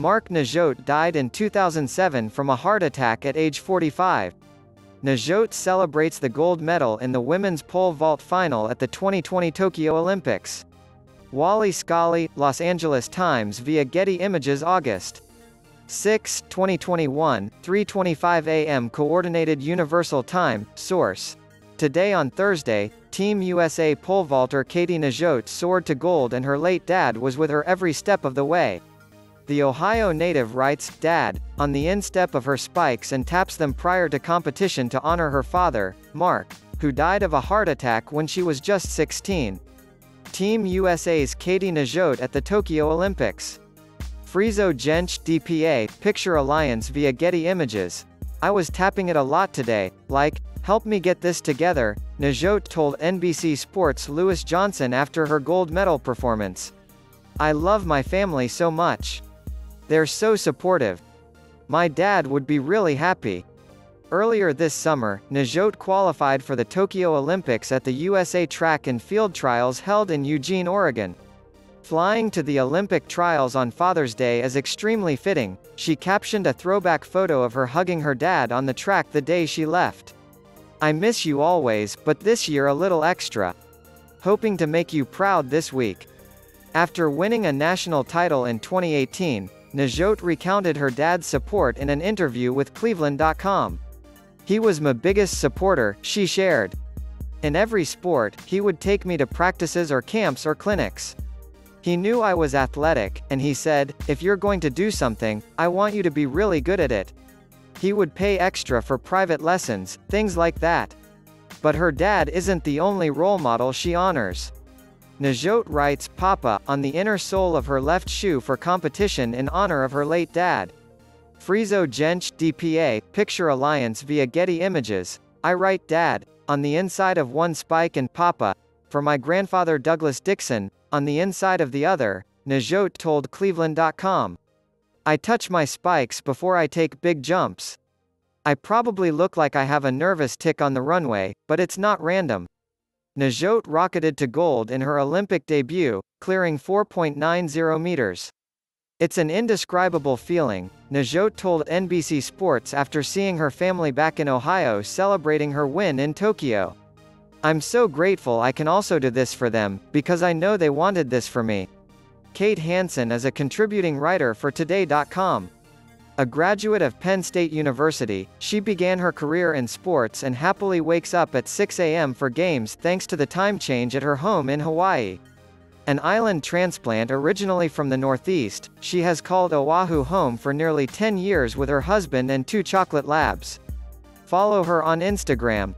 Mark Nageotte died in 2007 from a heart attack at age 45. Nageotte celebrates the gold medal in the women's pole vault final at the 2020 Tokyo Olympics. Wally Skalij, Los Angeles Times via Getty Images, August 6, 2021, 3:25 a.m. Coordinated Universal Time. Source. Today on Thursday, Team USA pole vaulter Katie Nageotte soared to gold and her late dad was with her every step of the way. The Ohio native writes, "Dad, on the instep of her spikes and taps them prior to competition to honor her father, Mark, who died of a heart attack when she was just 16. Team USA's Katie Nageotte at the Tokyo Olympics. Friso Gentsch, dpa, Picture Alliance via Getty Images. I was tapping it a lot today, like, help me get this together," Nageotte told NBC Sports' Lewis Johnson after her gold medal performance. "I love my family so much. They're so supportive. My dad would be really happy." Earlier this summer, Nageotte qualified for the Tokyo Olympics at the USA Track and Field Trials held in Eugene, Oregon. "Flying to the Olympic trials on Father's Day is extremely fitting," she captioned a throwback photo of her hugging her dad on the track the day she left. "I miss you always, but this year a little extra. Hoping to make you proud this week." After winning a national title in 2018, Nageotte recounted her dad's support in an interview with Cleveland.com. "He was my biggest supporter," she shared. "In every sport, he would take me to practices or camps or clinics. He knew I was athletic, and he said, if you're going to do something, I want you to be really good at it. He would pay extra for private lessons, things like that." But her dad isn't the only role model she honors. Nageotte writes, "Papa, on the inner sole of her left shoe for competition in honor of her late dad." Friso Gentsch, dpa, Picture Alliance via Getty Images. I write, "Dad, on the inside of one spike and Papa, for my grandfather Douglas Dixon, on the inside of the other," Nageotte told Cleveland.com. "I touch my spikes before I take big jumps. I probably look like I have a nervous tick on the runway, but it's not random." Nageotte rocketed to gold in her Olympic debut, clearing 4.90 meters. "It's an indescribable feeling," Nageotte told NBC Sports after seeing her family back in Ohio celebrating her win in Tokyo. "I'm so grateful I can also do this for them, because I know they wanted this for me." Kate Hansen is a contributing writer for Today.com. A graduate of Penn State University, she began her career in sports and happily wakes up at 6 a.m. for games thanks to the time change at her home in Hawaii. An island transplant originally from the Northeast, she has called Oahu home for nearly 10 years with her husband and two chocolate labs. Follow her on Instagram.